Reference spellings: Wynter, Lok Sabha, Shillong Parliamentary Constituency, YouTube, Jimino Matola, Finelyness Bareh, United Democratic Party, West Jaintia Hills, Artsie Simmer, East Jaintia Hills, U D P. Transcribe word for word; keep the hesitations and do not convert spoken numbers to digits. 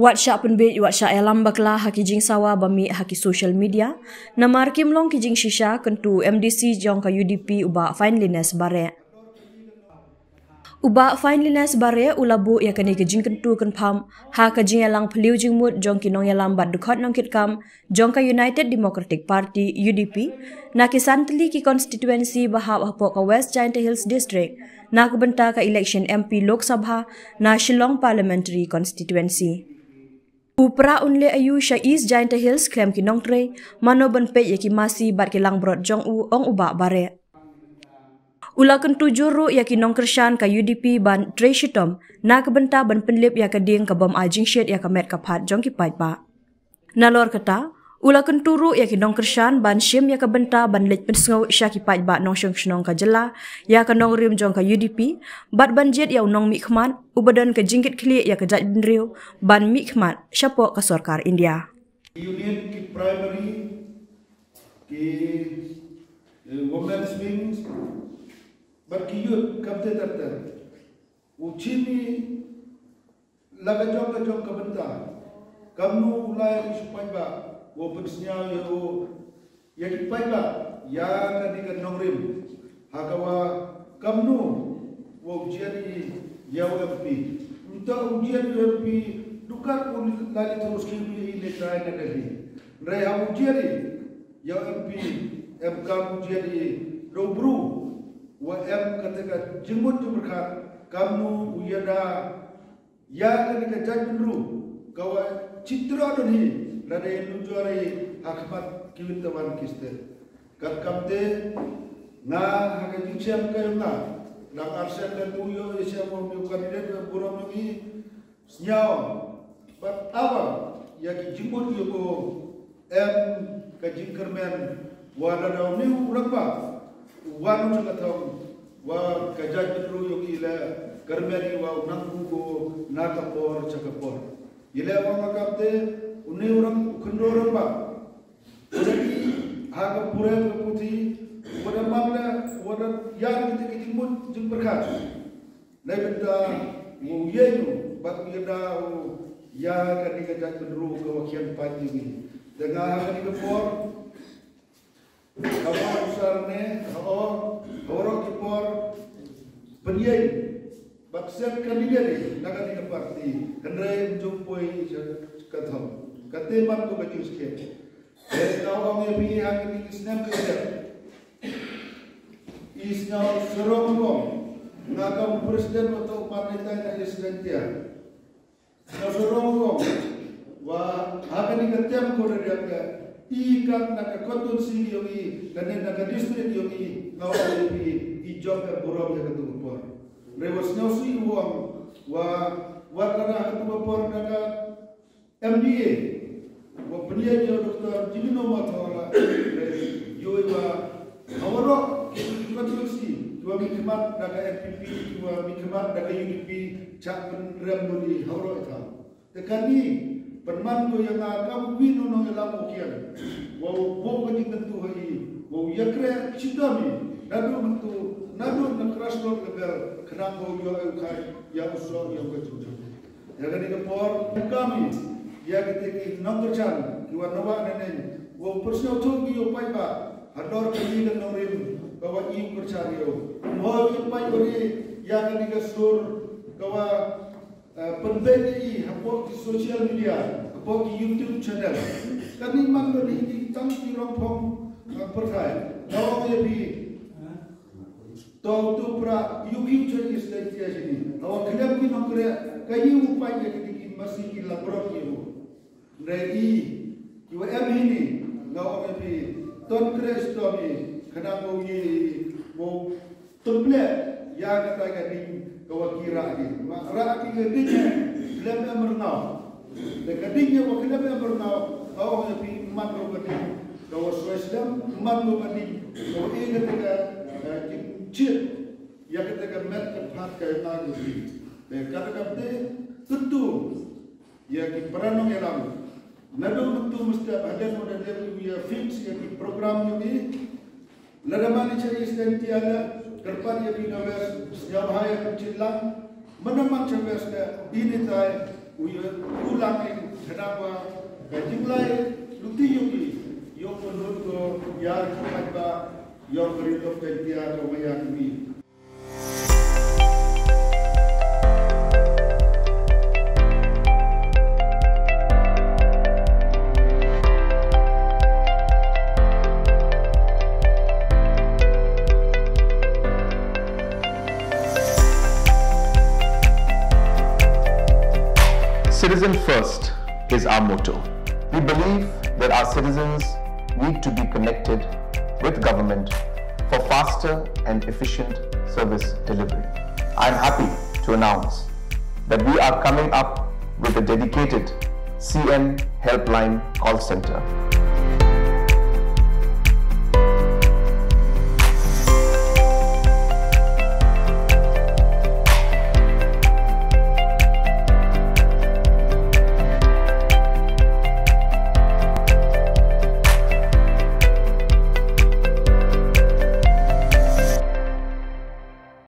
Wat sya penbit wat sya elam bakla haki jing sawa bami haki social media. Namar kim long kijing shisha kentu M D C jong ka U D P uba Finelyness Bareh. Uba Finelyness Bareh ulabu ya kene kijing kentu kenpam ha kijing elang peliu jingmut jong kinong elam bat dukot nong kitkam jong ka United Democratic Party U D P na kisantli ki constituency bahap hapo ka West Jaintia Hills District na kubenta ka election M P Lok Sabha na Shillong Parliamentary Constituency. Upra unle ayu sya East Jaintia Hills klem kinong tre mano benpe ya ki masi bat kilang brot jong u ong uba Bareh. Ula kentu juru ya kinong kershan ka U D P ban tre shitom na kebenta ban penlip ya keding ka bom ajing shit ya ka met kapat jong ki pait ba. Nalor kata, ula kenturu ya kinong kershan ban shim ya kebenta ban lej pensngau sya ki pait ba nong sheng shnong ka jela ya kanong rim jong ka U D P bat banjit ya unong mikmat ubadan ke jingkit kli ya kejat benriu ban mikmat syapok ka sorkar India. Union ki primary ki women's wings बल्कि युद्ध कब्जे करते हैं, उची में लगाजों का जों कबंता, कमनु उलाय शुपाइबा, वो पंचन्याव या वो यकिपाइबा, या कहीं का नौकरी, हाकवा कमनु वो उचियानी या वो एमपी, उनका उचियानी एमपी दुकान उन लाली तो उसकी भी लेता है ना कहीं, रे हम उचियानी या एमपी एम काम उचियानी रोबरू W M ketika jemput tu berkat kamu uyada ya ketika jatuh dulu kau citra doni dari nujuari akhmat kiwitawan kiste kat kapte na hanya jisam kau na nak arsen dan tuyo jisam mau diukarin dan buram ini senyawa pertama ya jemput joko M kajingkermen wala daunnya urang ba वानों से कथा वा कजाज बिल्लो योगी ले कर्मेरी वा उन्नतु को नाकपोर चकपोर ये ले वांगा काटे उन्हें उरम खंडोरम बा उनकी हाका पुरे कपूती उन्हें मामले उन्हें यार कितने कितने मुझ जिन प्रकार नहीं बंदा मुझे नो बात ये ना यार करने का जाज बिल्लो का वकिल पार्टी भी देखा हाका निकपोर हवा उसर ने हवा हवारों की पर बनिये बक्सर कलिये ने लगा दी कपार्टी कंड्रे जो पोई कथम कते बात को बच्चों के ऐसे नाव में भी यहाँ के किसने किया इस नाव सरों को ना का प्रेसिडेंट तो उपानेता ना इस जनतिया ना सरों को वा हाँ के निकलते हम कोड रह गया Ikat nak konstitusi yogi, kerana nak distrik yogi, kau ada di ijab berbual yang ketua bor. Rewasnya sih uang, wah, warga ketua bor nak M D A, wah penyiar doktor Jimino Matola, yo iba, awalok konstitusi, dua mikmat nak M P P, dua mikmat nak U D P, cak penrem doli, awalok itu. Dekat ni. Perman tu yang agam winu nong elam okian, wau wau kajing tentu hari, wau yakre cintami, nado tentu nado nak keras lor level, kerang wau yang ukai, yang usor yang kecil. Jaga ni kepor kami, dia ketika nak tercan, luar nawa nenek, wau persnya utuh dia upai ba, hador kini dan norim, kawa iu percario, mau upai beri, jaga ni kesur, kawa. Penting ini, apabila social media, apabila YouTube channel, kami maklum ini tangsi rompong percaya. Kalau dia bi, tahu tu pra YouTube channel istilah ini. Kalau kita pun nak kerja, kayu upaya kita ini masih hilang berapa ribu. Jadi, U M ini, kalau dia bi, ton crash tu kami, kerana mau ini, mau tempat yang kita kini. Kau kira lagi, makra kita dingnya, kita memerintau. Dekat dingnya, kita memerintau. Kau yang pi mat berbaring, kau swaslam mat berbaring. Kau ini ketika kecil, ya ketika met kepat kaitan lagi. Dekat kapte tentu, ya kita peranan elam. Nado tentu mesti ada modal dia fix, ya kita program ini. Ladaman ini istilah tiada. Kerpan yang bina wes, jawab ayat cilang, mana macam wes le, ini tay, ulang kenapa kejumlah lutiuki yang menurut yang kita yang berita penting atau meyakini. Citizen first is our motto. We believe that our citizens need to be connected with government for faster and efficient service delivery. I am happy to announce that we are coming up with a dedicated C M helpline call center.